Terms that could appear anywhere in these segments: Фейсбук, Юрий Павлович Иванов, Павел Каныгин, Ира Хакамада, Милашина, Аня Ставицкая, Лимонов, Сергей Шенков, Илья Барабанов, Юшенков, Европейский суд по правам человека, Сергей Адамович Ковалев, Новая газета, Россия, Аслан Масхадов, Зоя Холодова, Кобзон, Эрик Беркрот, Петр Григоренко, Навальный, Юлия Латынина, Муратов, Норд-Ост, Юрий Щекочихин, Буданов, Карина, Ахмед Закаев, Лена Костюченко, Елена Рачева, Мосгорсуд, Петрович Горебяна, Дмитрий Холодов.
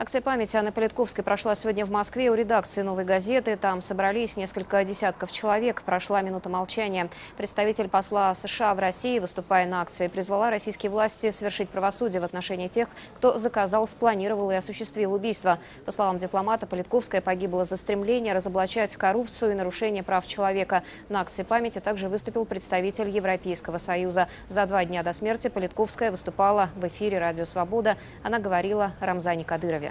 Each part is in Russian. Акция памяти Анны Политковской прошла сегодня в Москве у редакции «Новой газеты». Там собрались несколько десятков человек. Прошла минута молчания. Представитель посла США в России, выступая на акции, призвала российские власти совершить правосудие в отношении тех, кто заказал, спланировал и осуществил убийство. По словам дипломата, Политковская погибла за стремление разоблачать коррупцию и нарушение прав человека. На акции памяти также выступил представитель Европейского союза. За 2 дня до смерти Политковская выступала в эфире «Радио Свобода». Она говорила о Рамзане Кадырове.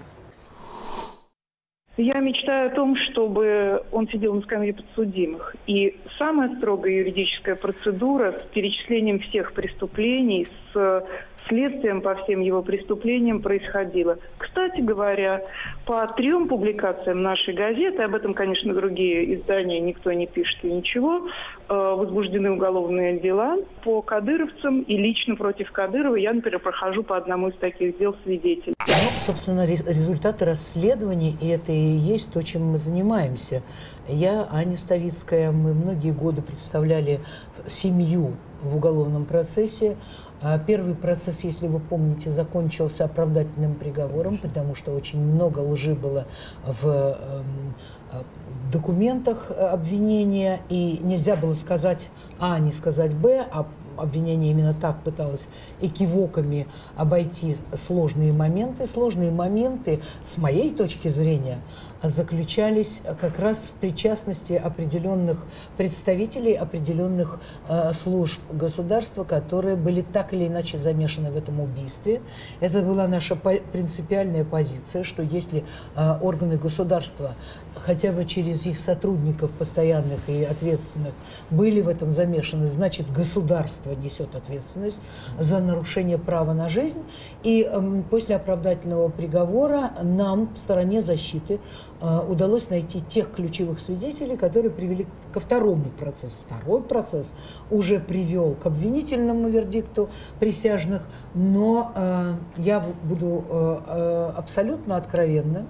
Я мечтаю о том, чтобы он сидел на скамье подсудимых. И самая строгая юридическая процедура с перечислением всех преступлений, с следствием по всем его преступлениям происходила. Кстати говоря, по 3 публикациям нашей газеты, об этом, конечно, другие издания никто не пишет и ничего, возбуждены уголовные дела по кадыровцам, и лично против Кадырова я, например, прохожу по одному из таких дел свидетелей. Ну, собственно, результаты расследований, и это и есть то, чем мы занимаемся. Я, Аня Ставицкая, мы многие годы представляли семью в уголовном процессе. Первый процесс, если вы помните, закончился оправдательным приговором, потому что очень много лжи было в документах обвинения, и нельзя было сказать А, не сказать Б, а обвинение именно так пыталось экивоками обойти сложные моменты. Сложные моменты, с моей точки зрения, заключались как раз в причастности определенных представителей, определенных служб государства, которые были так или иначе замешаны в этом убийстве. Это была наша принципиальная позиция, что если органы государства хотя бы через их сотрудников постоянных и ответственных были в этом замешаны, значит, государство несет ответственность за нарушение права на жизнь. И после оправдательного приговора нам, в стороне защиты, удалось найти тех ключевых свидетелей, которые привели ко второму процессу. Второй процесс уже привел к обвинительному вердикту присяжных, но я буду абсолютно откровенна.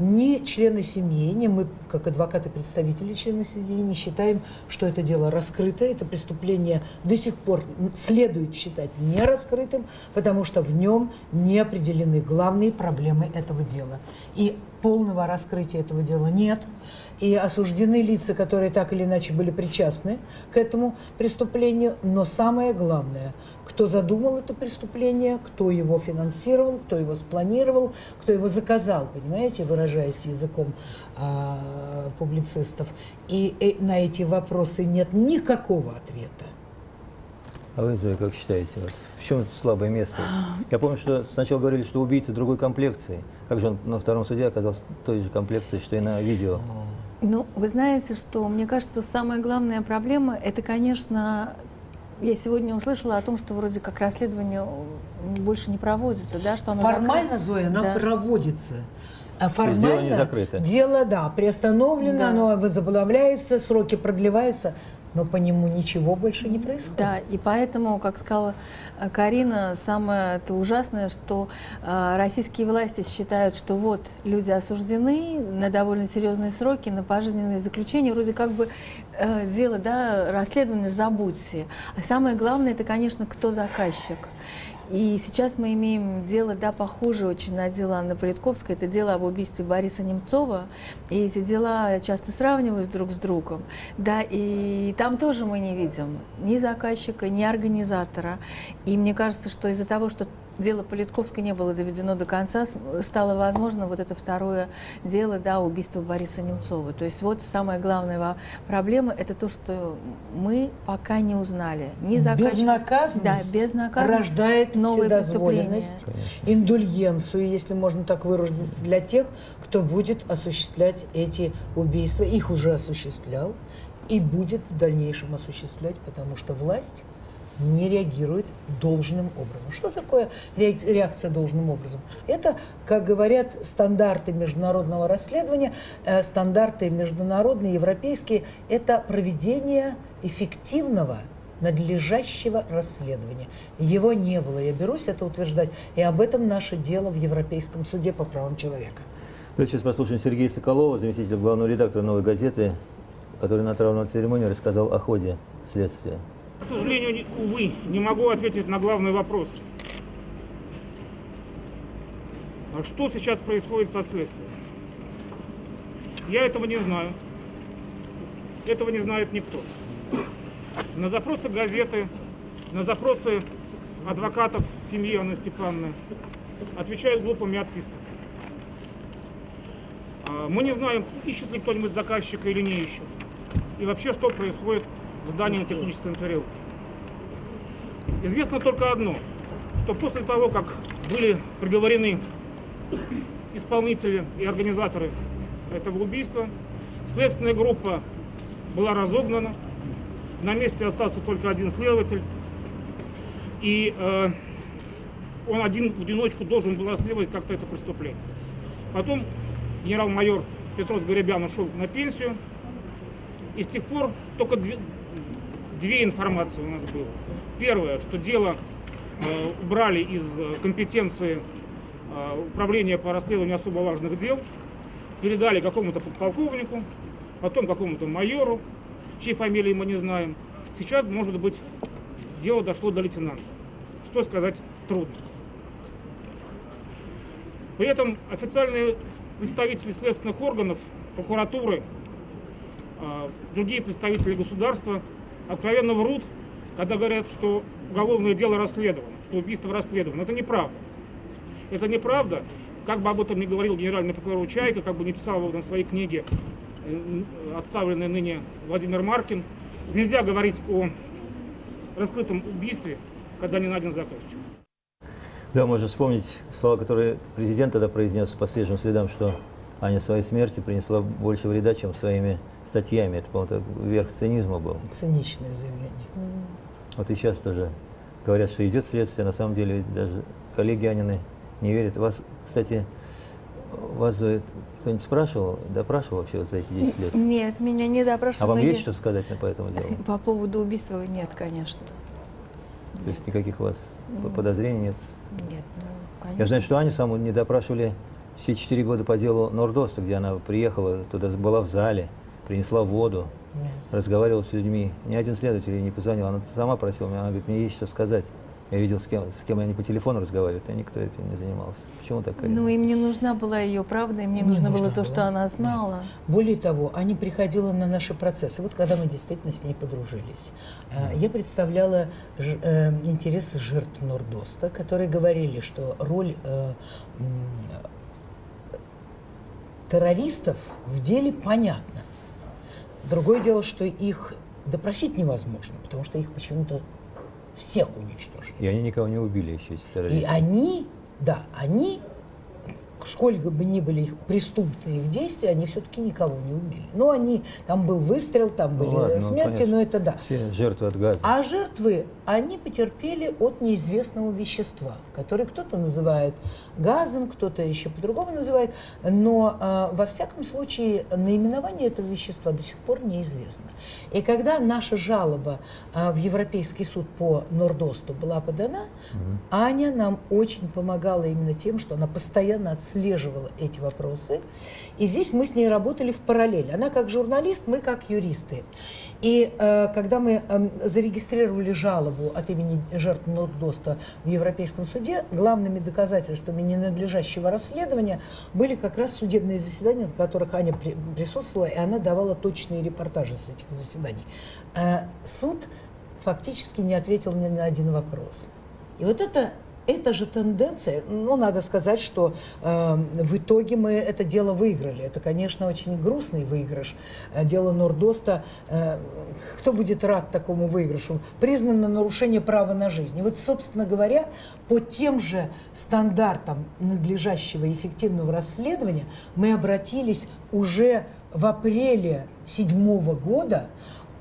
Ни члены семьи, ни мы, как адвокаты-представители членов семьи, не считаем, что это дело раскрыто. Это преступление до сих пор следует считать не раскрытым, потому что в нем не определены главные проблемы этого дела. И полного раскрытия этого дела нет. И осуждены лица, которые так или иначе были причастны к этому преступлению. Но самое главное, кто задумал это преступление, кто его финансировал, кто его спланировал, кто его заказал, понимаете, выражаясь языком публицистов. И на эти вопросы нет никакого ответа. А вы, как считаете, вот, в чем это слабое место? Я помню, что сначала говорили, что убийца другой комплекции. Как же он на втором суде оказался той же комплекции, что и на видео? Ну, вы знаете, что, мне кажется, самая главная проблема, это, конечно, я сегодня услышала о том, что вроде как расследование больше не проводится, да, что оно формально, Зоя, оно проводится. А формально дело не закрыто. Дело, да, приостановлено, да. Оно возобновляется, сроки продлеваются, но по нему ничего больше не происходит. Да, и поэтому, как сказала Карина, самое -то ужасное, что российские власти считают, что вот люди осуждены на довольно серьезные сроки, на пожизненные заключения, вроде как бы дело, да, расследование, забудьте. А самое главное, это, конечно, кто заказчик. И сейчас мы имеем дело, да, похожее очень на дело Анны Политковской. Это дело об убийстве Бориса Немцова. И эти дела часто сравнивают друг с другом. Да, и там тоже мы не видим ни заказчика, ни организатора. И мне кажется, что из-за того, что дело Политковской не было доведено до конца, стало возможно вот это второе дело, да, убийство Бориса Немцова. То есть вот самая главная проблема – это то, что мы пока не узнали. Не заказчик... Безнаказанность, да, безнаказанность рождает новые вседозволенность, индульгенцию, если можно так выразиться, для тех, кто будет осуществлять эти убийства. Их уже осуществлял и будет в дальнейшем осуществлять, потому что власть не реагирует должным образом. Что такое реакция должным образом? Это, как говорят, стандарты международного расследования, стандарты международные, европейские, это проведение эффективного, надлежащего расследования. Его не было, я берусь это утверждать, и об этом наше дело в Европейском суде по правам человека. Давайте сейчас послушаем Сергея Соколова, заместителя главного редактора «Новой газеты», который на траурной церемонии рассказал о ходе следствия. К сожалению, увы, не могу ответить на главный вопрос. А что сейчас происходит со следствием? Я этого не знаю. Этого не знает никто. На запросы газеты, на запросы адвокатов семьи Анны Степановны отвечают глупыми отписками. Мы не знаем, ищет ли кто-нибудь заказчика или не ищет. И вообще, что происходит в здании технической тарелки. Известно только одно, что после того, как были приговорены исполнители и организаторы этого убийства, следственная группа была разогнана, на месте остался только один следователь, и он один в одиночку должен был расследовать как-то это преступление. Потом генерал-майор Петрович Горебяна ушел на пенсию, и с тех пор только две информации у нас было. Первое, что дело убрали из компетенции управления по расследованию особо важных дел, передали какому-то подполковнику, потом какому-то майору, чьей фамилии мы не знаем. Сейчас, может быть, дело дошло до лейтенанта. Что сказать трудно. При этом официальные представители следственных органов, прокуратуры, другие представители государства откровенно врут, когда говорят, что уголовное дело расследовано, что убийство расследовано. Это неправда. Это неправда. Как бы об этом ни говорил генеральный прокурор Чайко, как бы не писал его на своей книге отставленный ныне Владимир Маркин, нельзя говорить о раскрытом убийстве, когда не найден заказчик. Да, можно вспомнить слова, которые президент тогда произнес по свежим следам, что Аня своей смерти принесла больше вреда, чем своими статьями. Это, по-моему, верх цинизма был. Циничное заявление. Вот и сейчас тоже говорят, что идет следствие, на самом деле даже коллеги Анины не верят. Вас, кстати, кто-нибудь спрашивал, допрашивал вообще вот за эти 10 лет? Нет, меня не допрашивали. А вам есть что сказать по этому делу? По поводу убийства нет, конечно. То есть никаких у вас подозрений нет? Нет, ну, конечно. Я знаю, что Аню саму не допрашивали все 4 года по делу Норд-Оста, где она приехала, туда была в зале, принесла воду, разговаривала с людьми. Ни один следователь ей не позвонил, она сама просила меня, она говорит, мне есть что сказать. Я видел, с кем они по телефону разговаривают, и никто этим не занимался. Почему так? Ну, им не нужна была ее правда, им не нужно было то, что она знала. Более того, Аня приходила на наши процессы. Вот когда мы действительно с ней подружились. Я представляла интересы жертв Норд-Оста, которые говорили, что роль террористов в деле понятна. Другое дело, что их допросить невозможно, потому что их почему-то всех уничтожили. И они никого не убили еще, эти террористы. И они, да, они, сколько бы ни были их преступные их действия, они все-таки никого не убили. Но они, там был выстрел, там были смерти, ну, но это да. Все жертвы от газа. А жертвы, они потерпели от неизвестного вещества, которое кто-то называет газом, кто-то еще по-другому называет, но во всяком случае наименование этого вещества до сих пор неизвестно. И когда наша жалоба в Европейский суд по Норд-Осту была подана, Аня нам очень помогала именно тем, что она постоянно отслеживала эти вопросы. И здесь мы с ней работали в параллель. Она как журналист, мы как юристы. И когда мы зарегистрировали жалобу от имени жертв Норд-Оста в Европейском суде, главными доказательствами ненадлежащего расследования были как раз судебные заседания, на которых Аня присутствовала, и она давала точные репортажи с этих заседаний. Суд фактически не ответил ни на один вопрос. И вот это же тенденция, ну, надо сказать, что в итоге мы это дело выиграли. Это, конечно, очень грустный выигрыш. Дело Норд-Оста, кто будет рад такому выигрышу? Признано нарушение права на жизнь. И вот, собственно говоря, по тем же стандартам надлежащего и эффективного расследования мы обратились уже в апреле 2007 года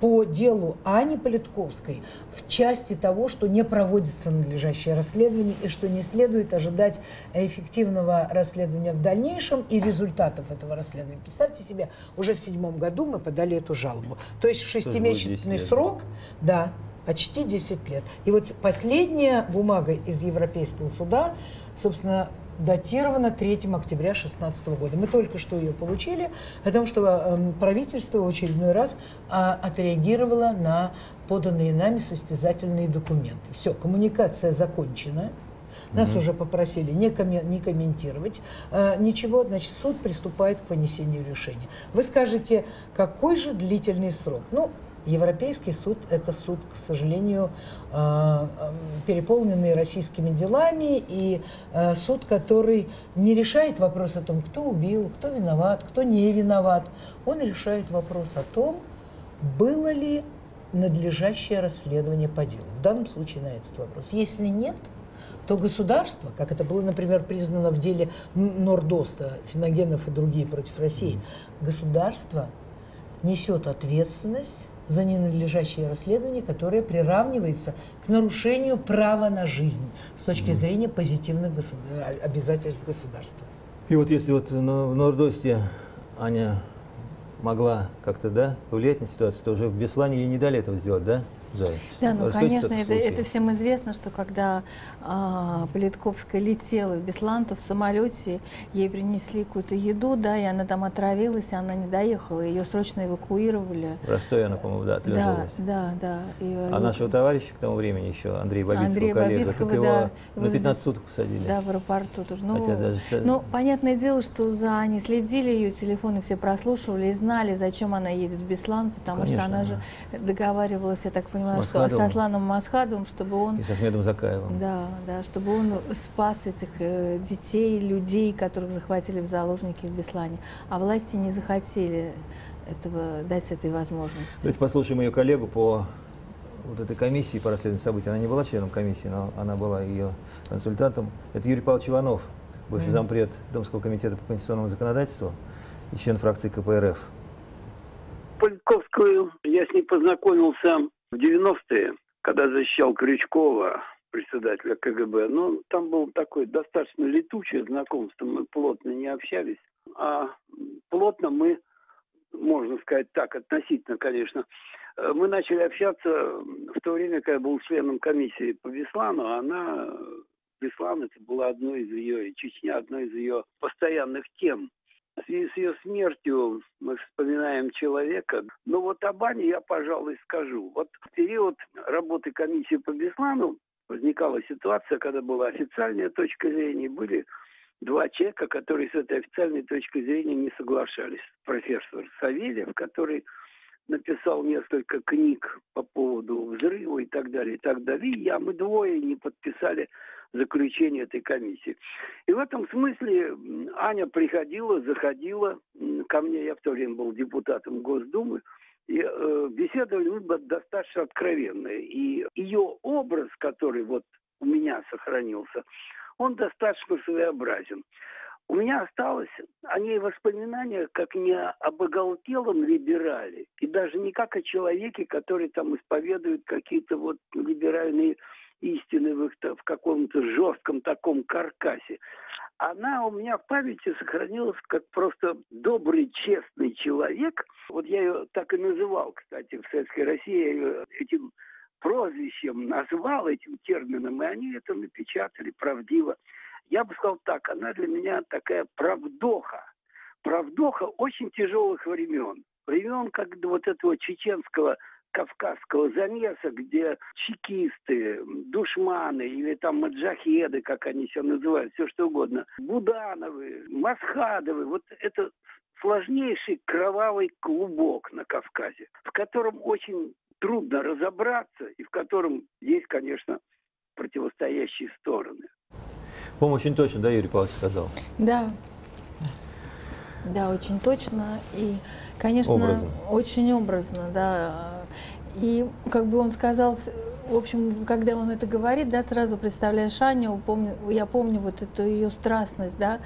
по делу Ани Политковской в части того, что не проводится надлежащее расследование и что не следует ожидать эффективного расследования в дальнейшем и результатов этого расследования. Представьте себе, уже в 2007 году мы подали эту жалобу. То есть шестимесячный срок, да, почти 10 лет. И вот последняя бумага из Европейского суда, собственно, датирована 3 октября 2016 года. Мы только что ее получили, о том, что правительство в очередной раз отреагировало на поданные нами состязательные документы. Все, коммуникация закончена. Нас уже попросили не комментировать ничего, значит, суд приступает к вынесению решения. Вы скажете, какой же длительный срок? Ну, Европейский суд – это суд, к сожалению, переполненный российскими делами, и суд, который не решает вопрос о том, кто убил, кто виноват, кто не виноват. Он решает вопрос о том, было ли надлежащее расследование по делу. В данном случае на этот вопрос. Если нет, то государство, как это было, например, признано в деле Норд-Оста, Финогенов и другие против России, государство несет ответственность за ненадлежащее расследование, которое приравнивается к нарушению права на жизнь с точки зрения позитивных обязательств государства. И вот если вот в Норд-Осте Аня могла как-то, да, повлиять на ситуацию, то уже в Беслане ей не дали этого сделать, да? Да, ну, конечно, это всем известно, что когда Политковская летела в Беслан, то в самолете ей принесли какую-то еду, да, и она там отравилась, и она не доехала, ее срочно эвакуировали. В Ростове она, по-моему, да, отлежалась. Да, да, да. А нашего товарища к тому времени еще, Андрея Бабицкого, да, его на 15 суток посадили. Да, в аэропорту тоже. Ну, понятное дело, что за Аней следили, ее телефоны все прослушивали и знали, зачем она едет в Беслан, потому что она же договаривалась, я так понимаю, что с Асланом Масхадовым, чтобы он... И с Ахмедом Закаевым. Да, да, чтобы он спас этих детей, людей, которых захватили в заложники в Беслане. А власти не захотели этого, дать этой возможности. Давайте послушаем ее коллегу по вот этой комиссии по расследованию событий. Она не была членом комиссии, но она была ее консультантом. Это Юрий Павлович Иванов, бывший зампред Домского комитета по конституционному законодательству и член фракции КПРФ. Политковскую я с ней познакомился в 90-е, когда защищал Крючкова, председателя КГБ. Ну, там был такой достаточно летучее знакомство, мы плотно не общались. А плотно мы, можно сказать так, относительно, конечно, мы начали общаться в то время, когда я был членом комиссии по Беслану, а она... Беслан, это была одной из ее, и Чечня, одной из ее постоянных тем. В связи с ее смертью мы вспоминаем человека. Но вот об Ане я, пожалуй, скажу. Вот в период работы комиссии по Беслану возникала ситуация, когда была официальная точка зрения, были два человека, которые с этой официальной точкой зрения не соглашались. Профессор Савельев, который написал несколько книг по поводу взрыва и так далее, и так далее. И я, мы двое не подписали заключение этой комиссии. И в этом смысле Аня приходила, заходила ко мне, я в то время был депутатом Госдумы, и беседовали мы достаточно откровенно. И ее образ, который вот у меня сохранился, он достаточно своеобразен. У меня осталось о ней воспоминания как не об оголтелом либерале, и даже не как о человеке, который там исповедует какие-то вот либеральные истины в каком-то жестком таком каркасе. Она у меня в памяти сохранилась как просто добрый, честный человек. Вот я ее так и называл, кстати, в Советской России, я ее этим прозвищем назвал, этим термином, и они это напечатали правдиво. Я бы сказал так, она для меня такая правдоха. Правдоха очень тяжелых времен. Времен как вот этого чеченского кавказского замеса, где чекисты, душманы или там маджахеды, как они себя называют, все что угодно, Будановы, Масхадовы, вот это сложнейший кровавый клубок на Кавказе, в котором очень трудно разобраться и в котором есть, конечно, противостоящие стороны. По-моему, очень точно, да, Юрий Павлович сказал? Да. Да, очень точно и, конечно, образно. Очень образно, да. И, как бы он сказал, в общем, когда он это говорит, да, сразу представляешь Аню, я помню вот эту ее страстность, да,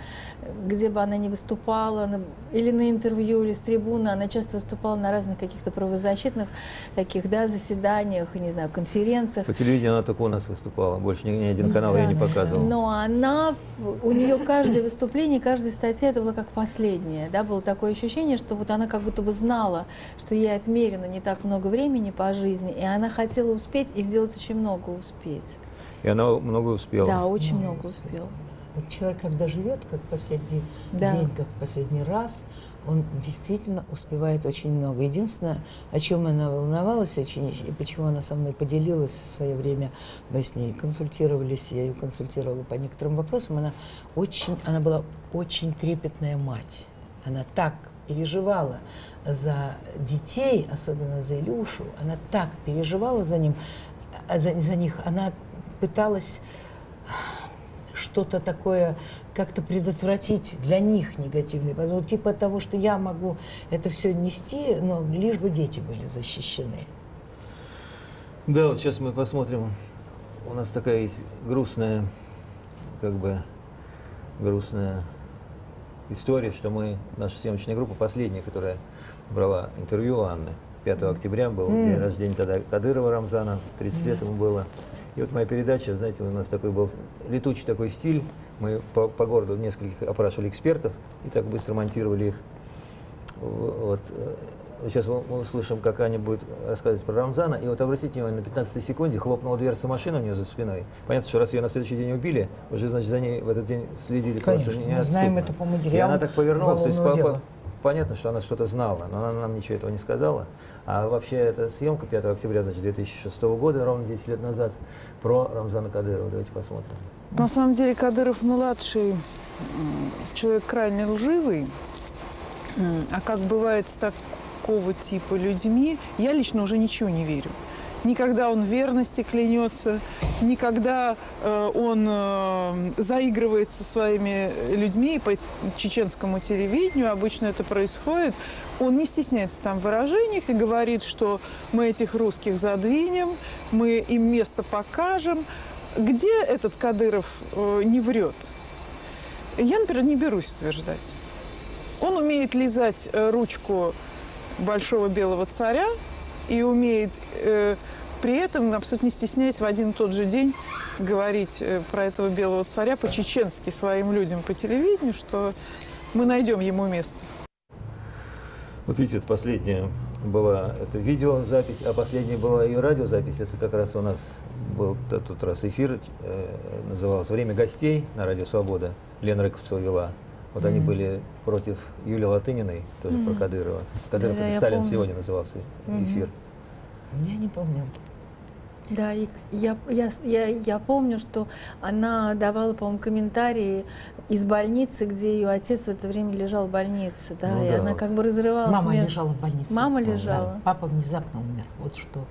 где бы она ни выступала, или на интервью, или с трибуны, она часто выступала на разных каких-то правозащитных таких, да, заседаниях, не знаю, конференциях. По телевидению она только у нас выступала, больше ни один канал ее не показывал. Но она, у нее каждое выступление, каждая статья, это было как последнее, да, было такое ощущение, что вот она как будто бы знала, что ей отмерено не так много времени по жизни, и она хотела успеть и сделать очень много успеть. И она много успела. Да, очень много успела. Вот человек, когда живет, как последний день, как последний раз, он действительно успевает очень много. Единственное, о чем она волновалась очень, и почему она со мной поделилась в свое время, мы с ней консультировались, я ее консультировала по некоторым вопросам, она была очень трепетная мать. Она так переживала за детей, особенно за Илюшу, она так переживала за них, она пыталась что-то такое как-то предотвратить для них негативное, потому типа того, что я могу это все нести, но лишь бы дети были защищены. Да, вот сейчас мы посмотрим. У нас такая есть грустная, как бы грустная история, что наша съемочная группа последняя, которая брала интервью Анны, 5 октября был день рождения тогда Кадырова Рамзана, 30 лет ему было. И вот моя передача, знаете, у нас такой был летучий такой стиль. Мы по городу нескольких опрашивали экспертов и так быстро монтировали их. Вот. Сейчас мы услышим, как Аня будет рассказывать про Рамзана. И вот обратите внимание, на 15 секунде хлопнула дверца машины у нее за спиной. Понятно, что раз ее на следующий день убили, уже, значит, за ней в этот день следили. Конечно, мы знаем это по материалу. И она так повернулась, то есть понятно, что она что-то знала, но она нам ничего этого не сказала. А вообще эта съемка 5 октября, значит, 2006 года, ровно 10 лет назад, про Рамзана Кадырова. Давайте посмотрим. На самом деле Кадыров-младший человек крайне лживый. А как бывает с такого типа людьми, я лично уже ничего не верю. Никогда он верности клянется, никогда он заигрывает со своими людьми по чеченскому телевидению. Обычно это происходит. Он не стесняется там в выражениях и говорит, что мы этих русских задвинем, мы им место покажем. Где этот Кадыров не врет? Я, например, не берусь утверждать. Он умеет лизать ручку большого белого царя и умеет... При этом, абсолютно не стесняясь, в один и тот же день говорить про этого белого царя по-чеченски своим людям по телевидению, что мы найдем ему место. Вот видите, это последняя была это видеозапись, а последняя была ее радиозапись. Это как раз у нас был тот раз эфир, назывался «Время гостей» на Радио Свобода. Лена Рыковцева вела. Вот они были против Юлии Латыниной, тоже про Кадырова. Кадыров это «Сталин сегодня» назывался эфир. Я не помню. Да, и я помню, что она давала, по-моему, комментарии из больницы, где ее отец в это время лежал в больнице. Да, ну, и да, она вот как бы разрывалась. Мама лежала в больнице. Мама лежала. Да. Папа внезапно умер. Вот что.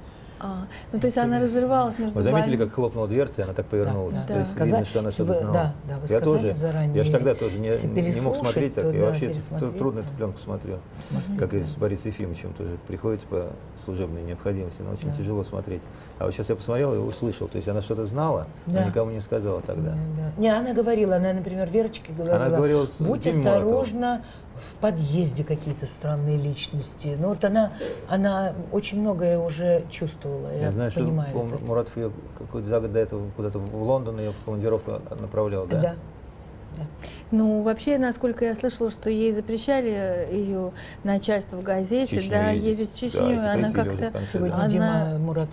Ну, то есть она разрывалась между... Вы заметили, как хлопнула дверца, и она так повернулась? Да, да. То есть видно, что она что-то знала. Да, да, я тоже заранее. Я же тогда тоже не мог смотреть так. Я вообще трудно эту пленку смотрю. Как и с Борисом Ефимовичем тоже приходится по служебной необходимости. Но очень тяжело смотреть. А вот сейчас я посмотрел и услышал. То есть она что-то знала, но никому не сказала тогда. Не, она говорила. Она, например, Верочке говорила, будь осторожна, в подъезде какие-то странные личности. Но вот она очень многое уже чувствовала. Я знаю, понимаю, что Муратов ее какой-то за год до этого куда-то в Лондон ее в командировку направлял, да? Да. Да. Ну, вообще, насколько я слышала, что ей запрещали ее начальство в газете, ездить в Чечню, да, она как-то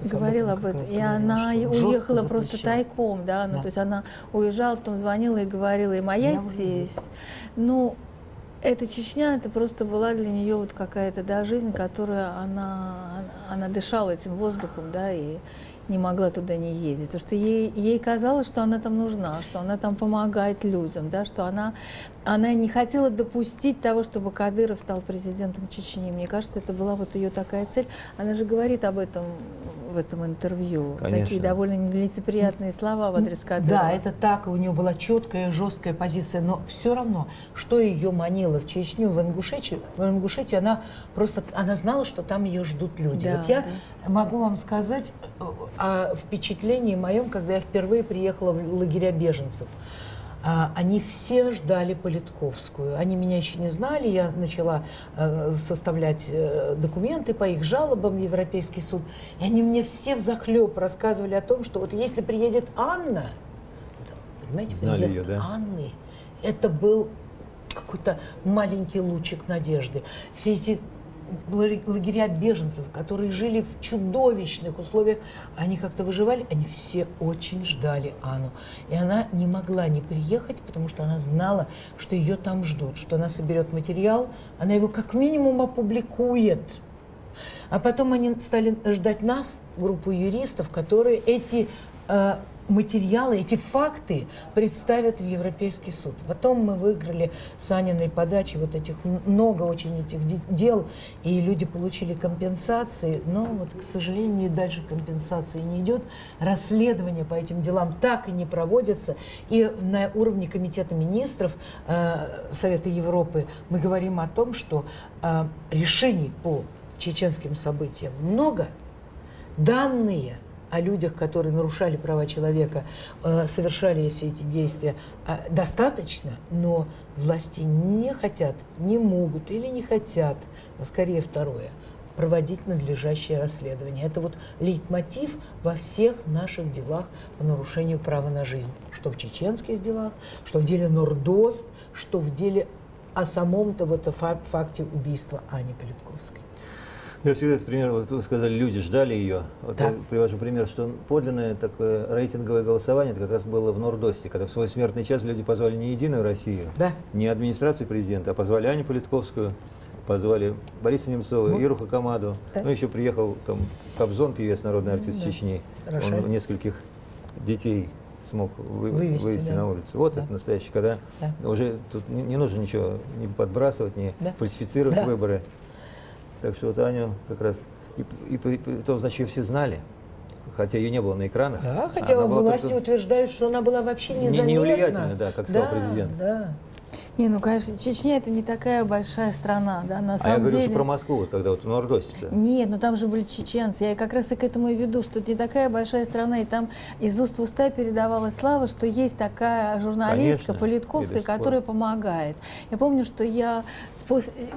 говорила об этом, и она уехала просто тайком, да, то есть она уезжала, потом звонила и говорила, и моя здесь, ну... Эта Чечня, это просто была для нее вот какая-то, да, жизнь, которую она дышала этим воздухом, да, и не могла туда не ездить. Потому что ей казалось, что она там нужна, что она там помогает людям, да, что она не хотела допустить того, чтобы Кадыров стал президентом Чечни. Мне кажется, это была вот ее такая цель. Она же говорит об этом в этом интервью. Конечно. Такие довольно нелицеприятные слова в адрес Кадырова. Да, это так, у нее была четкая, жесткая позиция, но все равно, что ее манило в Чечню, в Ингушетии она просто, она знала, что там ее ждут люди. Да, вот я могу вам сказать о впечатлении моем, когда я впервые приехала в лагеря беженцев. Они все ждали Политковскую. Они меня еще не знали. Я начала составлять документы по их жалобам в Европейский суд. И они мне все взахлеб рассказывали о том, что вот если приедет Анна, понимаете, приезд ее, да? Анны, это был какой-то маленький лучик надежды. Все эти лагеря беженцев, которые жили в чудовищных условиях, они как-то выживали, они все очень ждали Анну. И она не могла не приехать, потому что она знала, что ее там ждут, что она соберет материал, она его как минимум опубликует. А потом они стали ждать нас, группу юристов, которые эти материалы, эти факты представят в Европейский суд. Потом мы выиграли с Аниной подачи вот этих, много очень этих дел, и люди получили компенсации, но вот, к сожалению, дальше компенсации не идет. Расследование по этим делам так и не проводится. И на уровне Комитета министров Совета Европы мы говорим о том, что решений по чеченским событиям много, данные о людях, которые нарушали права человека, совершали все эти действия, достаточно, но власти не хотят, не могут или не хотят, но скорее второе, проводить надлежащее расследование. Это вот лейтмотив во всех наших делах по нарушению права на жизнь. Что в чеченских делах, что в деле Норд-Ост, что в деле о самом-то вот факте убийства Ани Политковской. Я всегда, пример, вот вы сказали, люди ждали ее. Вот да. Я привожу пример, что подлинное такое рейтинговое голосование это как раз было в Норд-Осте, когда в свой смертный час люди позвали не Единую Россию, да. не администрацию президента, а позвали Аню Политковскую, позвали Бориса Немцова, ну. Иру Хакамаду. Да. Ну, еще приехал там Кобзон, певец, народный артист да. Чечни. Хорошо. Он нескольких детей смог вывести да. на улицу. Вот да. это настоящий, когда да. уже тут не нужно ничего не подбрасывать, не да. фальсифицировать да. выборы. Так что вот Аню как раз, то, значит, ее все знали, хотя ее не было на экранах. Да, хотя власти утверждают, что она была вообще незаметна. Неулиятельна, да, как сказал да, президент. Да. Не, ну, конечно, Чечня это не такая большая страна, да, на самом деле. Я говорю уже про Москву, когда вот в Норд-Осте. Нет, ну там же были чеченцы, я как раз и к этому и веду, что это не такая большая страна, и там из уст в уста передавалась слава, что есть такая журналистка Политковская, которая помогает. Я помню, что я...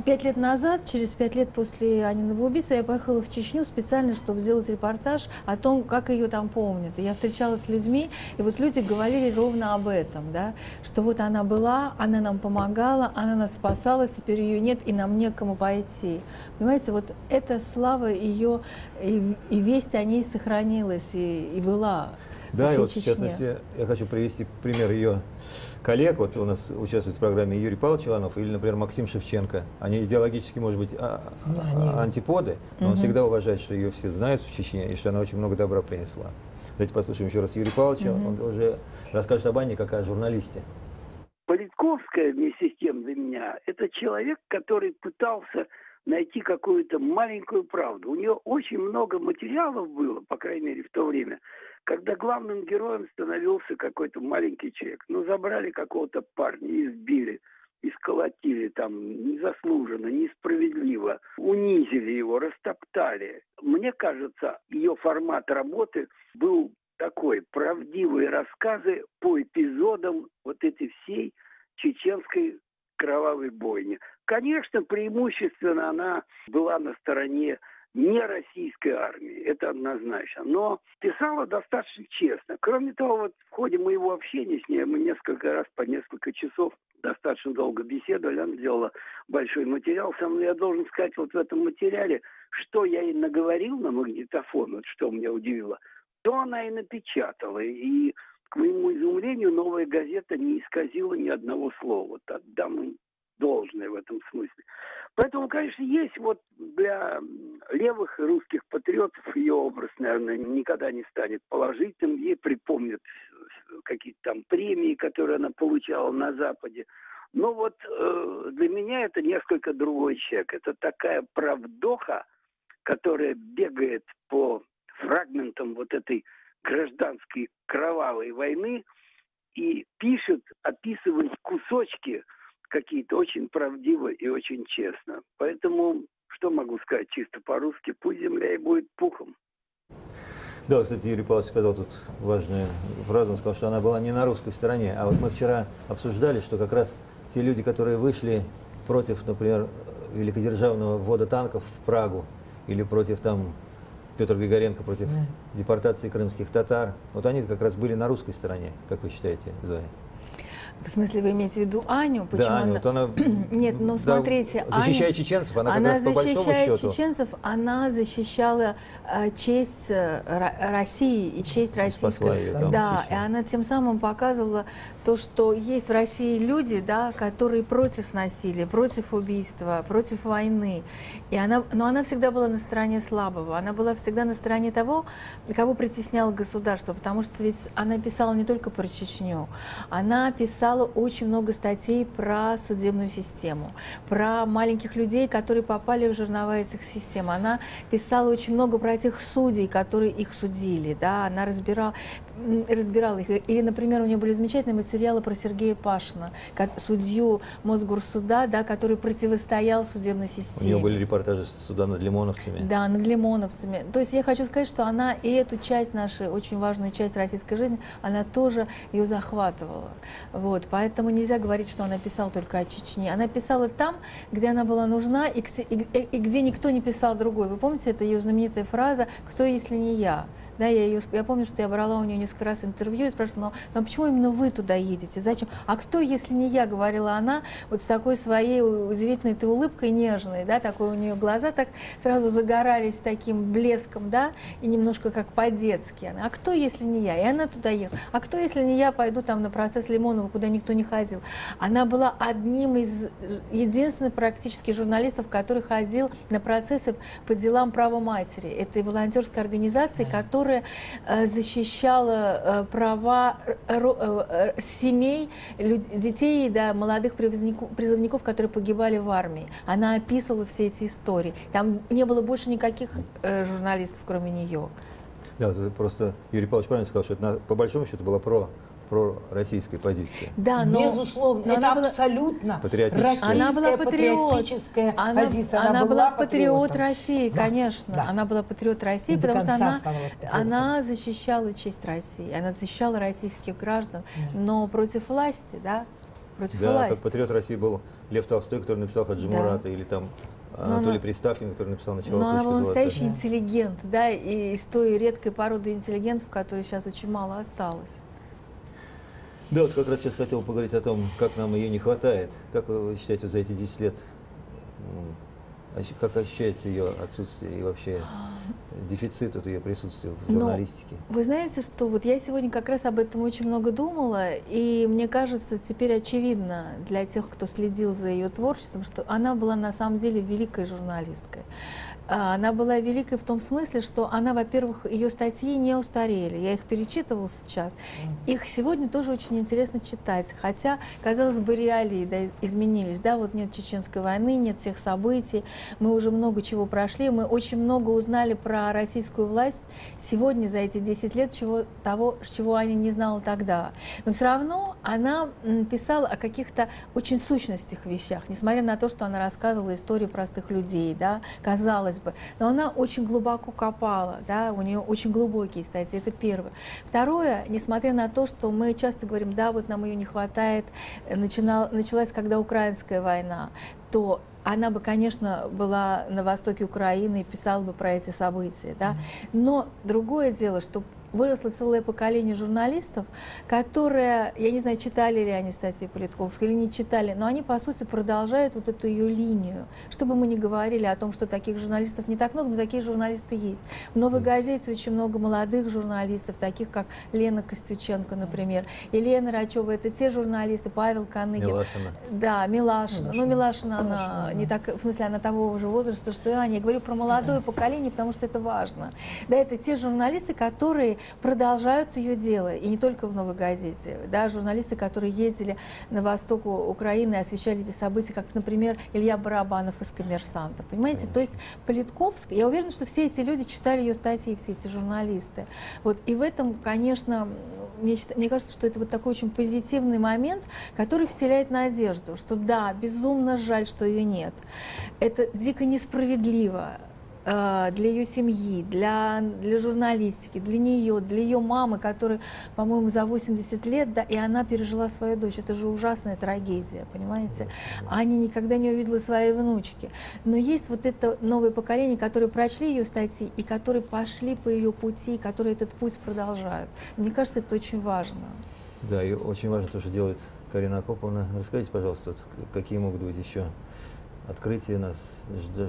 5 лет назад, через 5 лет после Аниного убийства, я поехала в Чечню специально, чтобы сделать репортаж о том, как ее там помнят. И я встречалась с людьми, и вот люди говорили ровно об этом, да, что вот она была, она нам помогала, она нас спасала, теперь ее нет, и нам некому пойти. Понимаете, вот эта слава ее, и весть о ней сохранилась, и была. Да, и вот, в частности, я хочу привести пример ее коллег. Вот у нас участвует в программе Юрий Павлович Иванов или, например, Максим Шевченко. Они идеологически, может быть, антиподы, но он всегда уважает, что ее все знают в Чечне и что она очень много добра принесла. Давайте послушаем еще раз Юрия Павловича. Он уже расскажет об Ане, как о журналисте. Политковская вместе с тем для меня – это человек, который пытался найти какую-то маленькую правду. У нее очень много материалов было, по крайней мере, в то время, когда главным героем становился какой-то маленький человек. Ну, забрали какого-то парня, избили, исколотили там незаслуженно, несправедливо, унизили его, растоптали. Мне кажется, ее формат работы был такой, правдивые рассказы по эпизодам вот этой всей чеченской кровавой бойни. Конечно, преимущественно она была на стороне не российской армии, это однозначно, но писала достаточно честно. Кроме того, вот в ходе моего общения с ней, мы несколько раз по несколько часов достаточно долго беседовали, она сделала большой материал. Со мной я должен сказать вот в этом материале, что я ей наговорил на магнитофон, вот что меня удивило, то она и напечатала, и к моему изумлению «Новая газета» не исказила ни одного слова, вот отдам им должное в этом смысле. Поэтому, конечно, есть вот для левых русских патриотов ее образ, наверное, никогда не станет положительным. Ей припомнят какие-то там премии, которые она получала на Западе. Но вот для меня это несколько другой человек. Это такая правдоха, которая бегает по фрагментам вот этой гражданской кровавой войны и пишет, описывает кусочки какие-то очень правдиво и очень честно. Поэтому, что могу сказать чисто по-русски, пусть земля и будет пухом. Да, кстати, Юрий Павлович сказал тут важную фразу, он сказал, что она была не на русской стороне. А вот мы вчера обсуждали, что как раз те люди, которые вышли против, например, великодержавного ввода танков в Прагу, или против там Петр Григоренко, против депортации крымских татар, вот они как раз были на русской стороне, как вы считаете, Зоя? В смысле, вы имеете в виду Аню? Почему да, Аню, она... Нет, ну смотрите, да, защищая чеченцев, она как раз по большому счету. Чеченцев, она защищала честь России и честь российской. Да, и она тем самым показывала то, что есть в России люди, да, которые против насилия, против убийства, против войны. И она, но она всегда была на стороне слабого, она была всегда на стороне того, кого притесняло государство, потому что ведь она писала не только про Чечню, она писала очень много статей про судебную систему, про маленьких людей, которые попали в жернова этих систем. Она писала очень много про тех судей, которые их судили. Да? Она разбирала их. Или, например, у нее были замечательные материалы про Сергея Пашина, судью Мосгорсуда, да, который противостоял судебной системе. У нее были репортажи суда над лимоновцами. Да, над лимоновцами. То есть я хочу сказать, что она и эту часть нашей, очень важную часть российской жизни, она тоже ее захватывала. Вот. Поэтому нельзя говорить, что она писала только о Чечне. Она писала там, где она была нужна и где никто не писал другой. Вы помните, это ее знаменитая фраза «Кто, если не я?». Да, я помню, что я брала у нее несколько раз интервью и спрашивала, но почему именно вы туда едете? Зачем? А кто, если не я, говорила она, вот с такой своей удивительной улыбкой нежной, да, такой у нее глаза так сразу загорались таким блеском, да, и немножко как по-детски. А кто, если не я? И она туда ехала. А кто, если не я, пойду там на процесс Лимонова, куда никто не ходил? Она была одним из единственных практически журналистов, который ходил на процессы по делам права матери. Это волонтерская организация, которая защищала права семей, детей, да, молодых призывников, которые погибали в армии. Она описывала все эти истории. Там не было больше никаких журналистов, кроме нее. Да, просто Юрий Павлович правильно сказал, что это по большому счету было про российской позиции. Да, но, безусловно, но это абсолютно патриотическая. Она была патриотическая позиция. Она была патриот России, да, конечно. Да. Она была патриот России, потому что она защищала честь России, она защищала российских граждан, да, но против власти, да? Против власти. Как патриот России был Лев Толстой, который написал «Хаджи Мурата», да, или там Анатолий Приставкин, который написал «Начало ключ». Но она была настоящий интеллигент, да, и из той редкой породы интеллигентов, которой сейчас очень мало осталось. Да, вот как раз сейчас хотел поговорить о том, как нам ее не хватает. Как вы считаете, вот за эти 10 лет, как ощущается ее отсутствие и вообще дефицит от ее присутствия в журналистике? Но вы знаете, что вот я сегодня как раз об этом очень много думала, и мне кажется, теперь очевидно для тех, кто следил за ее творчеством, что она была на самом деле великой журналисткой. Она была великой в том смысле, что она, во-первых, ее статьи не устарели. Я их перечитывала сейчас. Их сегодня тоже очень интересно читать. Хотя, казалось бы, реалии, да, изменились. Да, вот нет чеченской войны, нет тех событий. Мы уже много чего прошли. Мы очень много узнали про российскую власть сегодня за эти 10 лет, того, чего Аня не знала тогда. Но все равно она писала о каких-то очень сущностных вещах. Несмотря на то, что она рассказывала истории простых людей. Да, казалось бы. Но она очень глубоко копала, да, у нее очень глубокие статьи, это первое. Второе, несмотря на то, что мы часто говорим, да, вот нам ее не хватает, началась когда украинская война, то она бы, конечно, была на востоке Украины и писала бы про эти события, да. Но другое дело, что выросло целое поколение журналистов, которые, я не знаю, читали ли они статьи Политковской или не читали, но они, по сути, продолжают вот эту ее линию. Что бы мы ни говорили о том, что таких журналистов не так много, но такие журналисты есть. В «Новой газете» очень много молодых журналистов, таких как Лена Костюченко, например, и Елена Рачева. Это те журналисты, Павел Каныгин. Милашина. Да, Милашина. Ну, Милашина, она не так, в смысле, она того же возраста, что и Аня. Я говорю про молодое поколение, потому что это важно. Да, это те журналисты, которые продолжают ее дело, и не только в «Новой газете». Да, журналисты, которые ездили на восток Украины и освещали эти события, как, например, Илья Барабанов из «Коммерсанта». Понимаете? То есть Политковская, я уверена, что все эти люди читали ее статьи, все эти журналисты. Вот, и в этом, конечно, мне кажется, что это вот такой очень позитивный момент, который вселяет надежду, что да, безумно жаль, что ее нет. Это дико несправедливо для ее семьи, для журналистики, для нее, для ее мамы, которой, по-моему, за 80 лет, да, и она пережила свою дочь. Это же ужасная трагедия, понимаете? Аня никогда не увидела своей внучки. Но есть вот это новое поколение, которые прочли ее статьи и которые пошли по ее пути, и которые этот путь продолжают. Мне кажется, это очень важно. Да, и очень важно то, что делает Карина Акоповна, расскажите, пожалуйста, какие могут быть еще открытия нас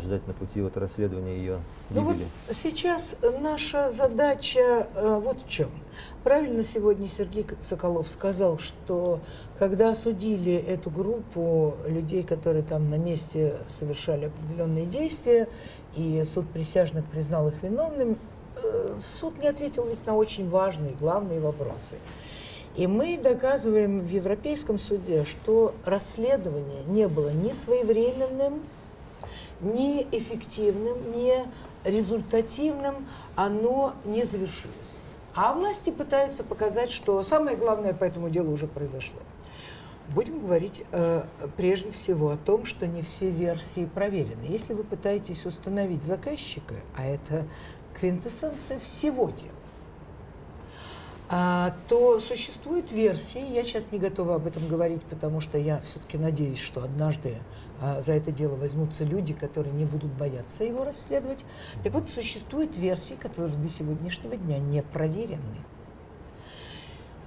ждать на пути вот расследования ее гибели? Ну вот сейчас наша задача вот в чем. Правильно сегодня Сергей Соколов сказал, что когда осудили эту группу людей, которые там на месте совершали определенные действия, и суд присяжных признал их виновными, суд не ответил ведь на очень важные, главные вопросы. И мы доказываем в Европейском суде, что расследование не было ни своевременным, ни эффективным, ни результативным, оно не завершилось. А власти пытаются показать, что самое главное по этому делу уже произошло. Будем говорить прежде всего о том, что не все версии проверены. Если вы пытаетесь установить заказчика, а это квинтэссенция всего дела, то существуют версии, я сейчас не готова об этом говорить, потому что я все-таки надеюсь, что однажды за это дело возьмутся люди, которые не будут бояться его расследовать. Так вот, существуют версии, которые до сегодняшнего дня не проверены.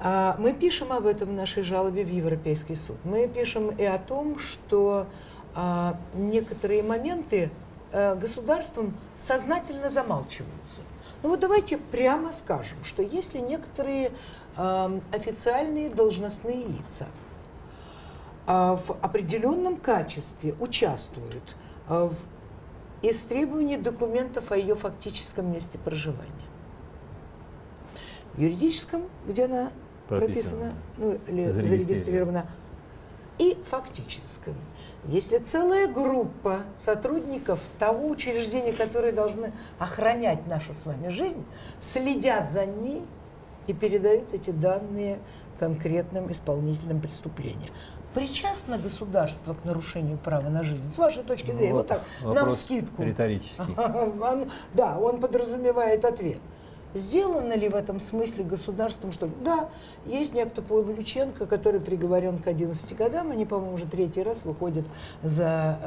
Мы пишем об этом в нашей жалобе в Европейский суд. Мы пишем и о том, что некоторые моменты государством сознательно замалчиваются. Ну вот давайте прямо скажем, что если некоторые официальные должностные лица в определенном качестве участвуют в истребовании документов о ее фактическом месте проживания, юридическом, где она прописана, ну, или зарегистрирована, и фактическом. Если целая группа сотрудников того учреждения, которые должны охранять нашу с вами жизнь, следят за ней и передают эти данные конкретным исполнителям преступления. Причастно государство к нарушению права на жизнь? С вашей точки зрения, вот так, нам вскидку. Риторический. Да, он подразумевает ответ. Сделано ли в этом смысле государством что-то? Да, есть некто Павлюченко, который приговорен к 11 годам, они, по-моему, уже третий раз выходят за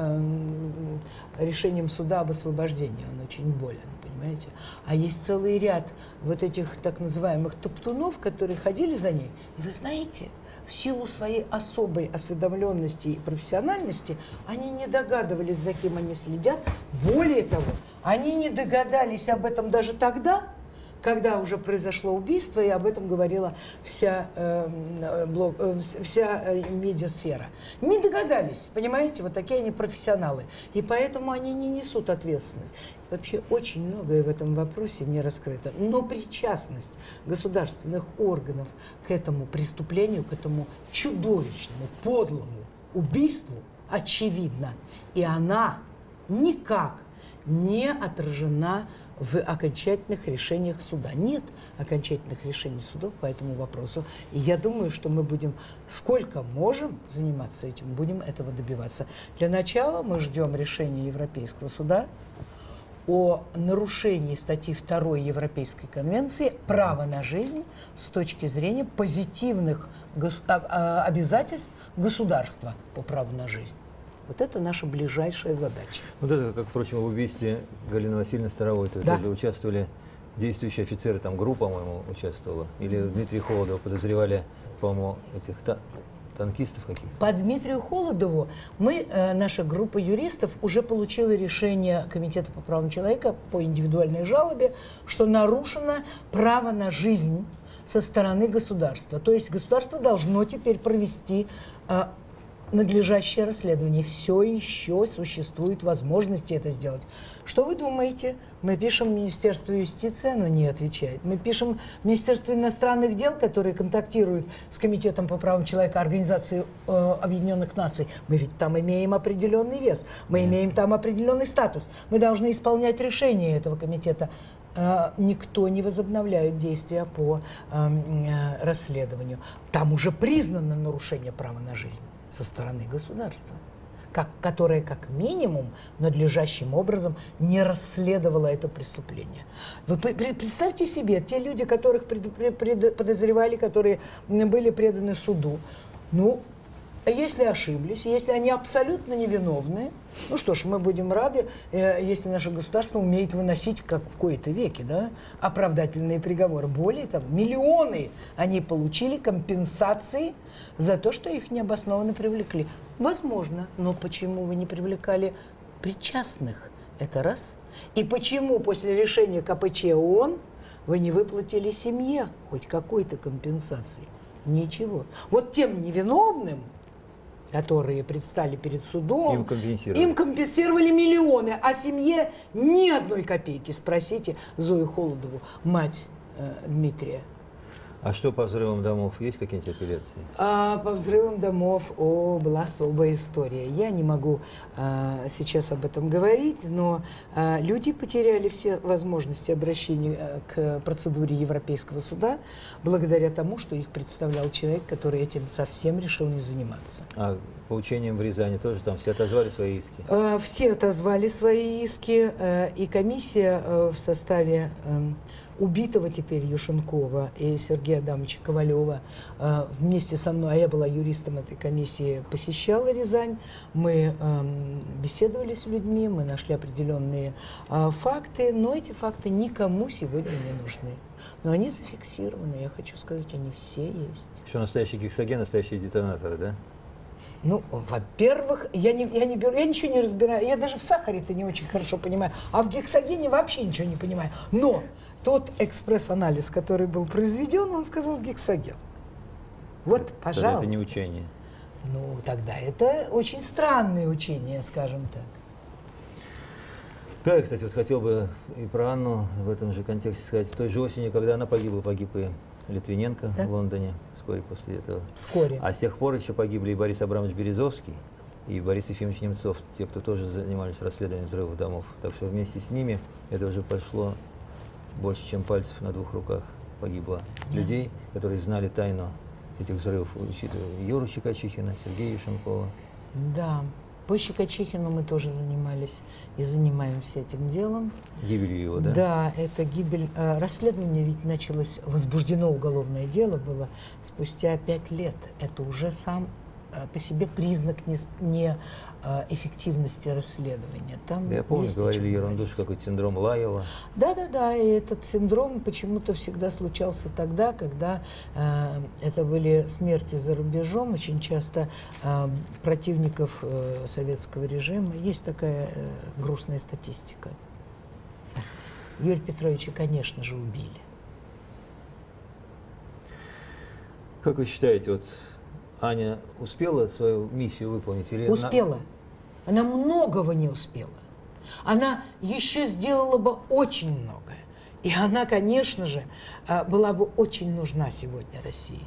решением суда об освобождении. Он очень болен, понимаете? А есть целый ряд вот этих так называемых топтунов, которые ходили за ней. И вы знаете, в силу своей особой осведомленности и профессиональности они не догадывались, за кем они следят. Более того, они не догадались об этом даже тогда, когда уже произошло убийство, и об этом говорила вся, медиасфера. Не догадались, понимаете, вот такие они профессионалы. И поэтому они не несут ответственность. Вообще очень многое в этом вопросе не раскрыто. Но причастность государственных органов к этому преступлению, к этому чудовищному, подлому убийству очевидна. И она никак не отражена в окончательных решениях суда. Нет окончательных решений судов по этому вопросу. И я думаю, что мы будем сколько можем заниматься этим, будем этого добиваться. Для начала мы ждем решения Европейского суда о нарушении статьи 2 Европейской конвенции «Право на жизнь» с точки зрения позитивных обязательств государства по праву на жизнь. Вот это наша ближайшая задача. Вот это, как, впрочем, в убийстве Галины Васильевны Старовой, да, участвовали действующие офицеры, там группа, по-моему, участвовала, или Дмитрия Холодова подозревали, по-моему, этих танкистов каких-то? По Дмитрию Холодову мы, наша группа юристов, уже получила решение Комитета по правам человека по индивидуальной жалобе, что нарушено право на жизнь со стороны государства. То есть государство должно теперь провести надлежащее расследование. Все еще существуют возможности это сделать. Что вы думаете? Мы пишем Министерству юстиции, оно не отвечает. Мы пишем Министерству иностранных дел, которые контактируют с Комитетом по правам человека Организации Объединенных Наций. Мы ведь там имеем определенный вес, мы имеем там определенный статус. Мы должны исполнять решения этого комитета. Никто не возобновляет действия по расследованию. Там уже признано нарушение права на жизнь со стороны государства, которое как минимум надлежащим образом не расследовало это преступление. Вы представьте себе, те люди, которых подозревали, которые были преданы суду, ну, Если ошиблись, если они абсолютно невиновны, ну что ж, мы будем рады, если наше государство умеет выносить, как в кои-то веки, да, оправдательные приговоры. Более того, миллионы они получили компенсации за то, что их необоснованно привлекли. Возможно, но почему вы не привлекали причастных? Это раз. И почему после решения КПЧ ООН вы не выплатили семье хоть какой-то компенсации? Ничего. Вот тем невиновным, которые предстали перед судом, им компенсировали миллионы, а семье ни одной копейки. Спросите Зою Холодову, мать Дмитрия. А что по взрывам домов? Есть какие-нибудь апелляции? По взрывам домов была особая история. Я не могу сейчас об этом говорить, но люди потеряли все возможности обращения к процедуре Европейского суда благодаря тому, что их представлял человек, который этим совсем решил не заниматься. А получением в Рязани тоже там все отозвали свои иски? Все отозвали свои иски, и комиссия в составе... убитого теперь Юшенкова и Сергея Адамовича Ковалева вместе со мной, а я была юристом этой комиссии, посещала Рязань. Мы беседовали с людьми, мы нашли определенные факты, но эти факты никому сегодня не нужны. Но они зафиксированы, я хочу сказать, они все есть. Что, настоящий гексоген, настоящие детонаторы, да? Ну, во-первых, я ничего не разбираю, я даже в сахаре-то не очень хорошо понимаю, а в гексогене вообще ничего не понимаю. Но тот экспресс-анализ, который был произведен, он сказал гексоген. Вот, это, пожалуйста. Это не учение. Ну, тогда это очень странное учение, скажем так. Да, кстати, вот хотел бы и про Анну в этом же контексте сказать. В той же осенью, когда она погибла, погиб и Литвиненко, да? В Лондоне, вскоре после этого. Вскоре. А с тех пор еще погибли и Борис Абрамович Березовский, и Борис Ефимович Немцов, те, кто тоже занимались расследованием взрывов домов. Так что вместе с ними это уже пошло... Больше, чем пальцев на двух руках погибло людей, которые знали тайну этих взрывов, учитывая Юру Щекочихина, Сергея Юшенкова. Да, по Щекочихину мы тоже занимались и занимаемся этим делом. Гибелью его, да? Да, это гибель. Расследование ведь началось, возбуждено уголовное дело было спустя 5 лет. Это уже сам по себе признак неэффективности расследования. Там, да, я помню, говорили ерунду, что какой-то синдром Лайела. Да-да-да, и этот синдром почему-то всегда случался тогда, когда это были смерти за рубежом, очень часто противников советского режима. Есть такая грустная статистика. Юрия Петровича, конечно же, убили. Как вы считаете, вот... Аня успела свою миссию выполнить? Или успела. Она многого не успела. Она еще сделала бы очень многое. И она, конечно же, была бы очень нужна сегодня России.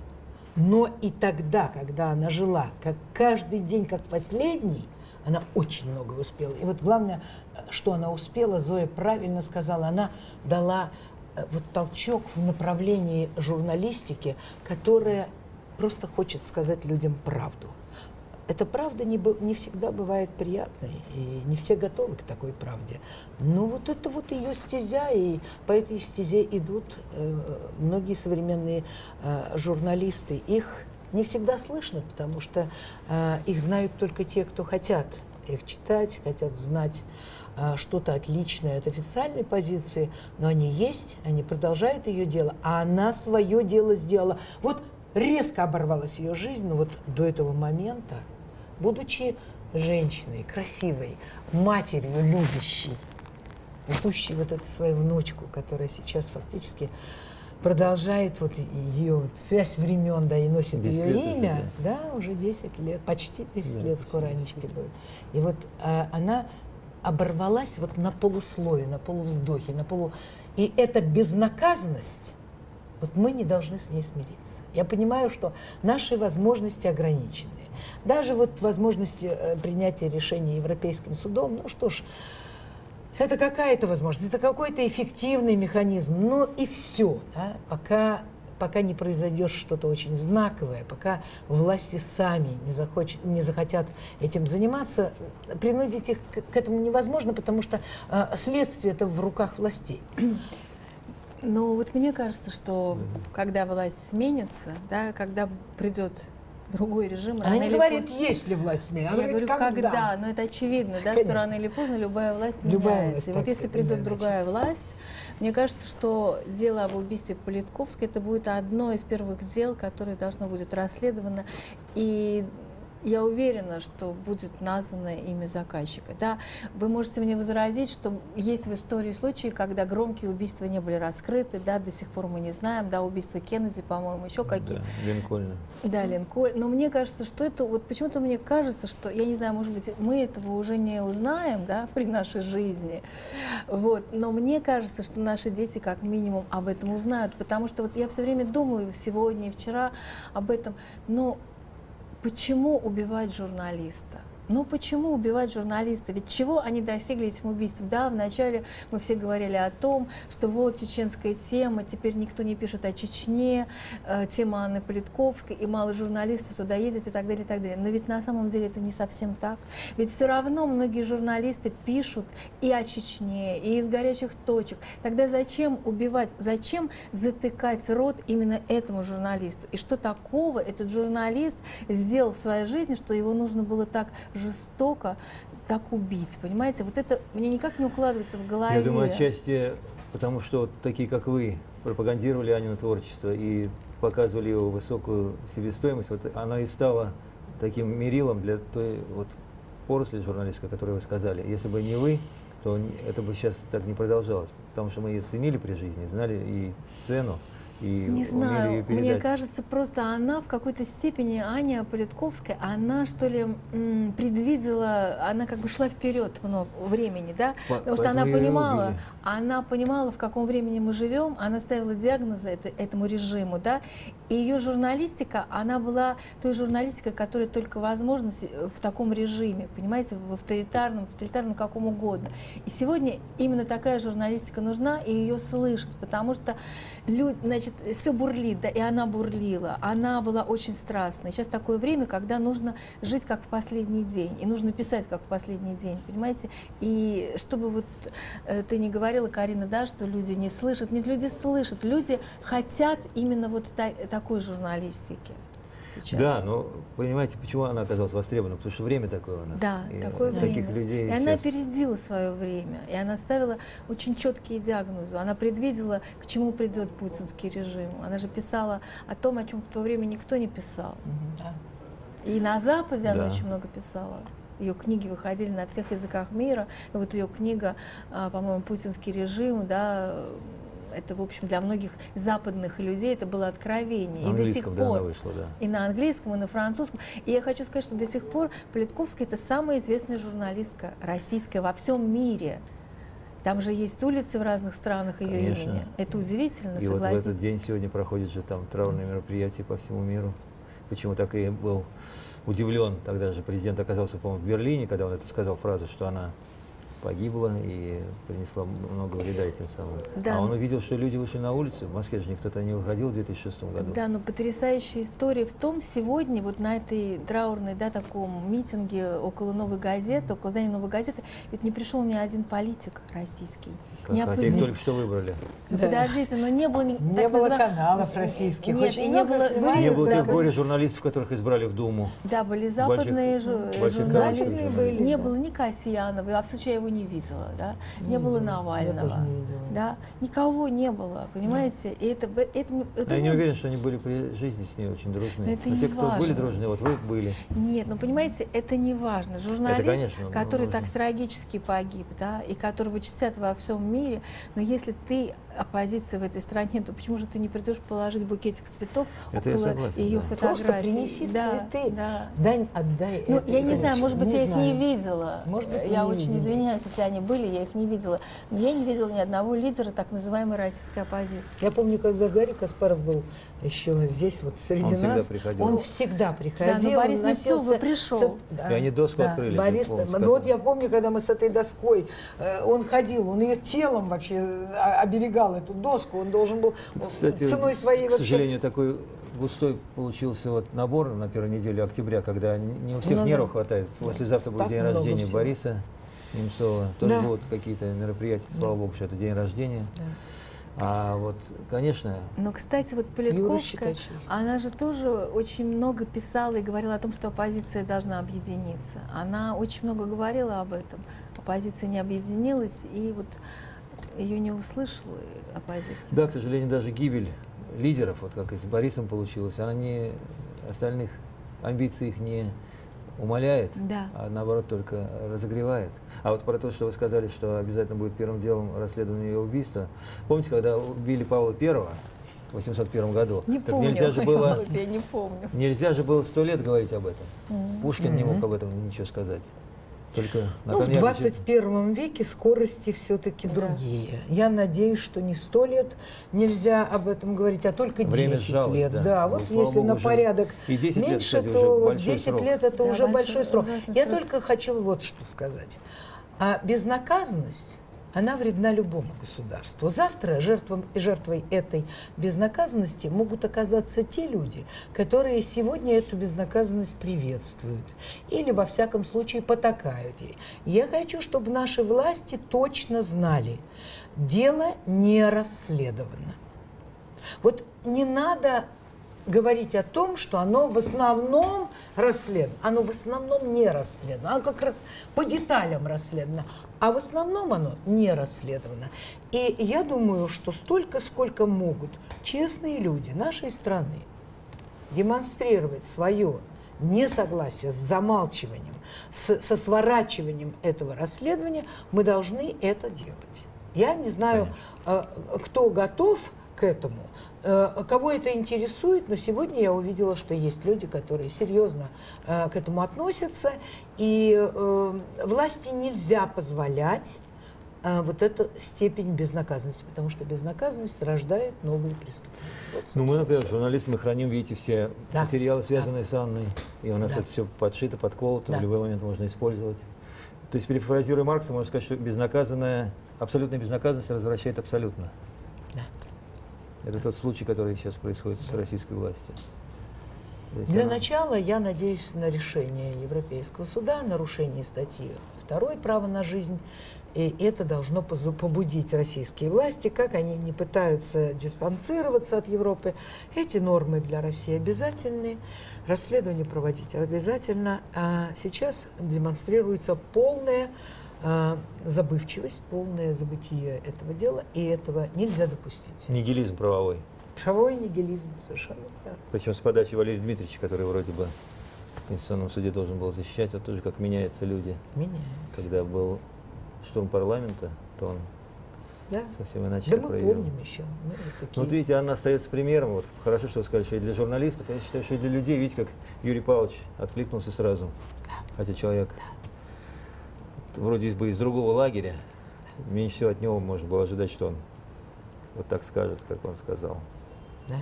Но и тогда, когда она жила, как каждый день, как последний, она очень многое успела. И вот главное, что она успела, Зоя правильно сказала, она дала вот толчок в направлении журналистики, которая... просто хочет сказать людям правду. Эта правда не всегда бывает приятной, и не все готовы к такой правде. Но вот это вот ее стезя, и по этой стезе идут многие современные журналисты. Их не всегда слышно, потому что их знают только те, кто хотят их читать, хотят знать что-то отличное от официальной позиции, но они есть, они продолжают ее дело, а она свое дело сделала. Вот резко оборвалась ее жизнь, но вот до этого момента, будучи женщиной, красивой, матерью, любящей, ведущей вот эту свою внучку, которая сейчас фактически продолжает вот ее вот связь времен, да, и носит ее имя, уже, да. Да, уже 10 лет, почти 10 лет скоро Анечке будет. И вот она оборвалась вот на полуслове, на полувздохе, на полу... И эта безнаказанность... Вот мы не должны с ней смириться. Я понимаю, что наши возможности ограничены. Даже вот возможности принятия решения Европейским судом, ну что ж, это какая-то возможность, это какой-то эффективный механизм. Ну и все, да? Пока не произойдет что-то очень знаковое, пока власти сами не захотят этим заниматься, принудить их к этому невозможно, потому что следствие это в руках властей. Ну, вот мне кажется, что когда власть сменится, да, когда придет другой режим. Она не говорит, есть ли власть меня. Она говорит, когда. Но это очевидно, да, что рано или поздно любая власть меняется. И вот если придет другая власть, мне кажется, что дело об убийстве Политковской, это будет одно из первых дел, которое должно будет расследовано. И я уверена, что будет названо имя заказчика. Да, вы можете мне возразить, что есть в истории случаи, когда громкие убийства не были раскрыты, да, до сих пор мы не знаем, да, убийства Кеннеди, по-моему, еще какие-то. Да, Линкольна. Да, Линкольн. Но мне кажется, что это, вот почему-то мне кажется, что, я не знаю, может быть, мы этого уже не узнаем, да, при нашей жизни, вот, но мне кажется, что наши дети как минимум об этом узнают, потому что вот я все время думаю сегодня и вчера об этом, но почему убивать журналиста? Ну почему убивать журналиста? Ведь чего они достигли этим убийством? Да, вначале мы все говорили о том, что вот чеченская тема, теперь никто не пишет о Чечне, тема Анны Политковской, и мало журналистов туда ездит и так далее, и так далее. Но ведь на самом деле это не совсем так. Ведь все равно многие журналисты пишут и о Чечне, и из горячих точек. Тогда зачем убивать, зачем затыкать рот именно этому журналисту? И что такого этот журналист сделал в своей жизни, что его нужно было так жестоко так убить, понимаете? Вот это мне никак не укладывается в голове. Я думаю, отчасти потому, что вот такие, как вы, пропагандировали Анину творчество и показывали его высокую себестоимость, вот она и стала таким мерилом для той вот поросли журналистской, о которой вы сказали. Если бы не вы, то это бы сейчас так не продолжалось, потому что мы ее ценили при жизни, знали и цену. Не знаю, мне кажется, просто она в какой-то степени, Аня Политковская, она что ли предвидела, она как бы шла вперед много времени, да, потому что она понимала, в каком времени мы живем, она ставила диагнозы этому режиму, да, и ее журналистика, она была той журналистикой, которая только возможна в таком режиме, понимаете, в авторитарном, тоталитарном, каком угодно. И сегодня именно такая журналистика нужна, и ее слышат, потому что люди, значит, все бурлит, да, и она бурлила, она была очень страстной. Сейчас такое время, когда нужно жить как в последний день, и нужно писать как в последний день, понимаете? И чтобы вот ты не говорила, Карина, да, что люди не слышат. Нет, люди слышат, люди хотят именно вот такой журналистики сейчас. Да, но понимаете, почему она оказалась востребована? Потому что время такое у нас. Да, и такое время. Людей и сейчас... она опередила свое время. И она ставила очень четкие диагнозы. Она предвидела, к чему придет путинский режим. Она же писала о том, о чем в то время никто не писал. Да. И на Западе она очень много писала. Ее книги выходили на всех языках мира. И вот ее книга, по-моему, «Путинский режим», да, это, в общем, для многих западных людей это было откровение. На английском, и до сих пор, она вышла, да. И на английском, и на французском. И я хочу сказать, что до сих пор Политковская – это самая известная журналистка российская во всем мире. Там же есть улицы в разных странах ее имени. Это удивительно, и согласен. Вот в этот день сегодня проходит же там траурные мероприятия по всему миру. Почему так и был удивлен. Тогда же президент оказался, по-моему, в Берлине, когда он это сказал, фразу, что она... погибла и принесла много вреда этим самым. Да, а он увидел, что люди вышли на улицу. В Москве же никто-то не выходил в 2006 году. Да, но потрясающая история в том, сегодня вот на этой траурной, да, таком митинге около Новой газеты, около здания Новой газеты, ведь не пришел ни один политик российский. Хотя их только что выбрали. Да. Подождите, но не было... Не было каналов российских. Нет, и не было... Не было тех горе-журналистов, которых избрали в Думу. Да, были западные журналисты. Не было ни Касьянова, а в случае я его не видела, да? Не было Навального. Да? Никого не было, понимаете? И это я не уверен, что они были при жизни с ней очень дружные. Но те, кто были дружные, вот вы были. Нет, ну понимаете, это не важно. Журналист, который так трагически погиб, да, и которого чтят во всем мире, но если ты оппозиция в этой стране, то почему же ты не придешь положить букетик цветов около ее фотографии? Просто принеси цветы, дань отдай. Ну, я не знаю, может быть, я их не видела. Я очень извиняюсь, если они были, я их не видела. Но я не видела ни одного лидера так называемой российской оппозиции. Я помню, когда Гарик Каспаров был еще здесь, вот среди нас, он всегда приходил. Да, но Борис Немцов пришел. И они доску открыли. Вот я помню, когда мы с этой доской, он ходил, он ее телом вообще оберегал, эту доску, он должен был, кстати, ценой своей... К сожалению, вообще... такой густой получился вот набор на первой неделе октября, когда не у всех нервов хватает. Послезавтра будет день рождения Бориса Немцова, тоже будут какие-то мероприятия, слава богу, что это день рождения. А вот, конечно... Но, кстати, вот Политковская, она же тоже очень много писала и говорила о том, что оппозиция должна объединиться. Она очень много говорила об этом. Оппозиция не объединилась, и вот ее не услышала оппозиция. Да, к сожалению, даже гибель лидеров, вот как и с Борисом получилось, она не остальных амбиций их не умаляет, да, а наоборот только разогревает. А вот про то, что вы сказали, что обязательно будет первым делом расследование ее убийства. Помните, когда убили Павла I в 801 году? Не так помню, нельзя же было, я не помню. Нельзя же было 100 лет говорить об этом. Пушкин не мог об этом ничего сказать. Только ну, в 21 веке скорости все-таки другие. Да. Я надеюсь, что не 100 лет нельзя об этом говорить, а только 10 лет. Да, да, вот ну, если Богу, на порядок меньше, лет, кстати, то 10 срок. Лет это да, уже большой срок. Я только хочу вот что сказать. А безнаказанность, она вредна любому государству. Завтра жертвой этой безнаказанности могут оказаться те люди, которые сегодня эту безнаказанность приветствуют или, во всяком случае, потакают ей. Я хочу, чтобы наши власти точно знали, дело не расследовано. Вот не надо говорить о том, что оно в основном расследовано. Оно в основном не расследовано. Оно как раз по деталям расследовано. А в основном оно не расследовано. И я думаю, что столько, сколько могут честные люди нашей страны демонстрировать свое несогласие с замалчиванием, со сворачиванием этого расследования, мы должны это делать. Я не знаю, кто готов к этому, кого это интересует, но сегодня я увидела, что есть люди, которые серьезно к этому относятся, и власти нельзя позволять вот эту степень безнаказанности, потому что безнаказанность рождает новые преступления. Вот, ну, мы, например, журналисты, мы храним, видите, все материалы, связанные с Анной, и у нас это все подшито, подколото, в любой момент можно использовать. То есть, перефразируя Маркса, можно сказать, что безнаказанная, абсолютная безнаказанность развращает абсолютно. Это тот случай, который сейчас происходит с российской властью. Для начала я надеюсь на решение Европейского суда, нарушение статьи 2 «Право на жизнь». И это должно побудить российские власти, как они не пытаются дистанцироваться от Европы. Эти нормы для России обязательны, расследование проводить обязательно. А сейчас демонстрируется полная забывчивость, полное забытие этого дела, и этого нельзя допустить. Нигилизм правовой. Правовой нигилизм, совершенно так. Причем с подачи Валерия Дмитриевича, который вроде бы в Конституционном суде должен был защищать, вот тоже как меняются люди. Меняются. Когда был штурм парламента, то он совсем иначе проявил. Мы помним еще. Мы такие... Вот видите, она остается примером. Вот хорошо, что вы сказали, что и для журналистов, я считаю, что и для людей. Видите, как Юрий Павлович откликнулся сразу. Да. Хотя человек... вроде бы из другого лагеря, меньше всего от него можно было ожидать, что он вот так скажет, как он сказал. Да.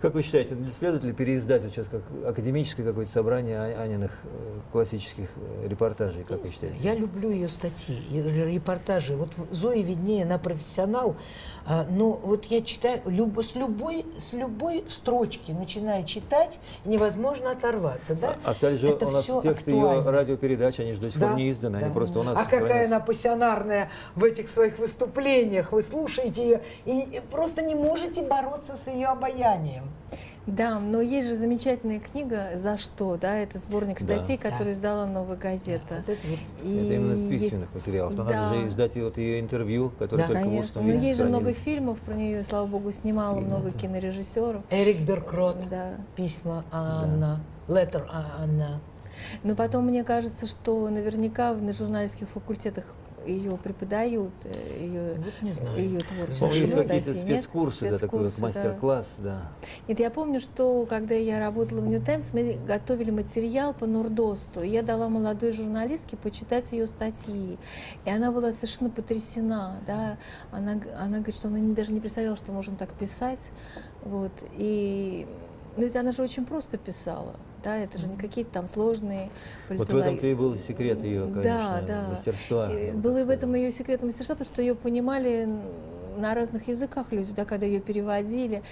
Как вы считаете, следует ли переиздать вот сейчас как академическое какое-то собрание Аниных классических репортажей? Как вы считаете? Я люблю ее статьи, репортажи. Вот Зоя виднее, она профессионал, но вот я читаю с любой строчки, начинаю читать, невозможно оторваться. Да? А же это у нас тексты ее радиопередач, они же до сих пор не изданы. Они просто у нас какая она пассионарная в этих своих выступлениях. Вы слушаете ее и просто не можете бороться с ее обаянием. Да, но есть же замечательная книга «За что?», да, это сборник статей, которую издала «Новая газета». Да. И это именно письменных материалов, но надо же издать вот ее интервью, которое только в устном виде. Но есть же много фильмов про нее, слава богу, снимало много кинорежиссеров. Эрик Беркрот, «Письма Анна», «Letter Анна». Но потом, мне кажется, что наверняка на журналистских факультетах ее преподают, ее творчество. Есть какие-то спецкурсы, такой мастер-класс. Да. Нет, я помню, что когда я работала в New Times, мы готовили материал по Норд-Осту. Я дала молодой журналистке почитать ее статьи. И она была совершенно потрясена. Да? Она говорит, что она даже не представляла, что можно так писать. Вот. И... Ну, ведь она же очень просто писала. Да, это же не какие-то там сложные политологии. Вот в этом-то и был секрет ее, конечно, мастерства. Был и в этом ее секрет мастерства, потому что ее понимали на разных языках люди, да, когда ее переводили,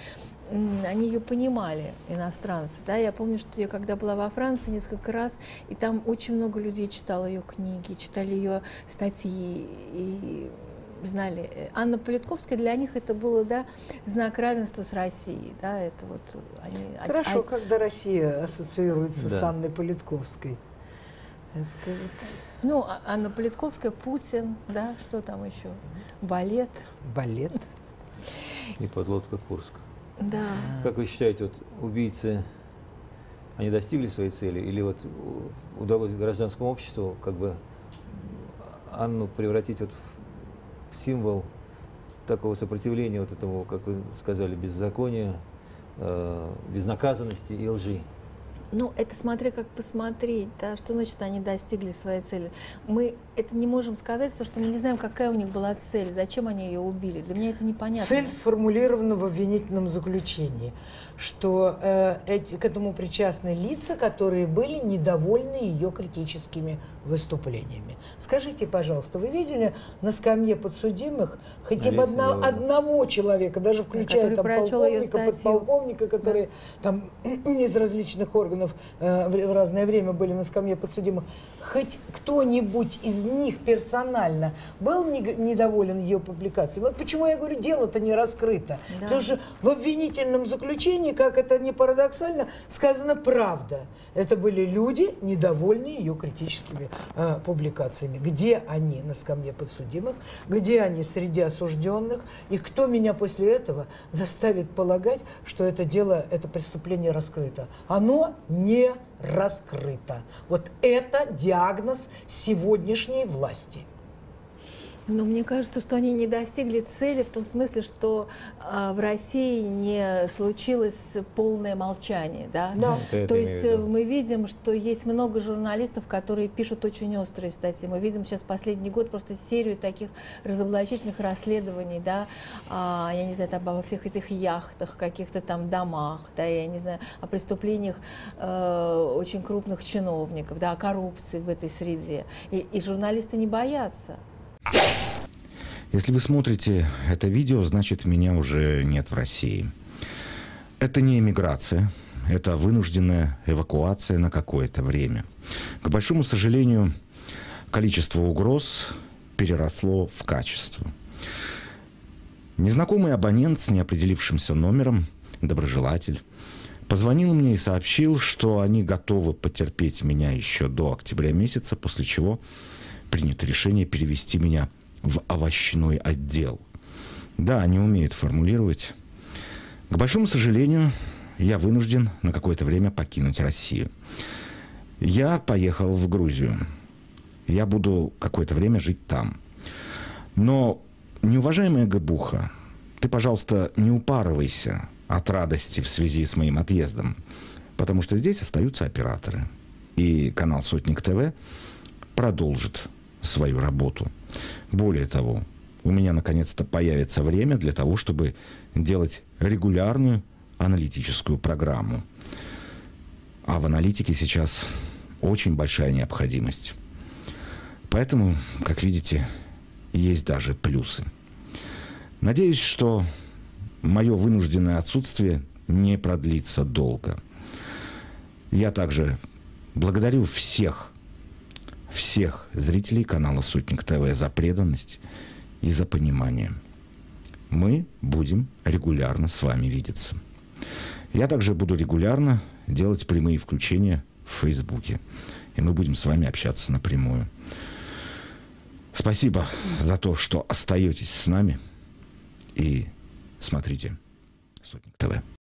они ее понимали, иностранцы. Да. Я помню, что я когда была во Франции несколько раз, и там очень много людей читало ее книги, читали ее статьи. И знали, Анна Политковская, для них это было, да, знак равенства с Россией. Да, это вот они, хорошо, когда Россия ассоциируется, да, с Анной Политковской. Это... Ну, Анна Политковская, Путин, да, что там еще? Балет. Балет. И подлодка Курск. Да. Как вы считаете, вот убийцы, они достигли своей цели? Или вот удалось гражданскому обществу как бы Анну превратить вот в символ такого сопротивления вот этому, как вы сказали, беззаконию, безнаказанности и лжи? Ну, это смотря как посмотреть, да, что значит они достигли своей цели. Мы это не можем сказать, потому что мы не знаем, какая у них была цель, зачем они ее убили. Для меня это непонятно. Цель сформулирована в обвинительном заключении, что к этому причастны лица, которые были недовольны ее критическими выступлениями. Скажите, пожалуйста, вы видели на скамье подсудимых хотя бы одного человека, даже включая там полковника, подполковника, которые, да, там из различных органов в разное время были на скамье подсудимых, хоть кто-нибудь из них персонально был недоволен ее публикацией? Вот почему я говорю, дело-то не раскрыто. Да. Потому что в обвинительном заключении, как это не парадоксально, сказано правда. Это были люди, недовольные ее критическими публикациями. Где они на скамье подсудимых? Где они среди осужденных? И кто меня после этого заставит полагать, что это дело, это преступление раскрыто? Оно не раскрыто. Вот это диагноз сегодняшней власти. Но мне кажется, что они не достигли цели в том смысле, что в России не случилось полное молчание. Да? Да. То есть мы видим, что есть много журналистов, которые пишут очень острые статьи. Мы видим сейчас последний год просто серию таких разоблачительных расследований. Да? Я не знаю, там, обо всех этих яхтах, каких-то там домах, да? Я не знаю, о преступлениях очень крупных чиновников, да? О коррупции в этой среде. И журналисты не боятся. Если вы смотрите это видео, значит, меня уже нет в России. Это не эмиграция, это вынужденная эвакуация на какое-то время. К большому сожалению, количество угроз переросло в качество. Незнакомый абонент с неопределившимся номером, доброжелатель, позвонил мне и сообщил, что они готовы потерпеть меня еще до октября месяца, после чего принято решение перевести меня в овощной отдел. Да, они умеют формулировать. К большому сожалению, я вынужден на какое-то время покинуть Россию. Я поехал в Грузию. Я буду какое-то время жить там. Но, неуважаемая Гэбуха, ты, пожалуйста, не упарывайся от радости в связи с моим отъездом, потому что здесь остаются операторы. И канал «Сотник ТВ» продолжит свою работу. Более того, у меня наконец-то появится время для того, чтобы делать регулярную аналитическую программу. А в аналитике сейчас очень большая необходимость. Поэтому, как видите, есть даже плюсы. Надеюсь, что мое вынужденное отсутствие не продлится долго. Я также благодарю всех зрителей канала «Сотник ТВ» за преданность и за понимание. Мы будем регулярно с вами видеться. Я также буду регулярно делать прямые включения в Фейсбуке. И мы будем с вами общаться напрямую. Спасибо за то, что остаетесь с нами. И смотрите «Сотник ТВ».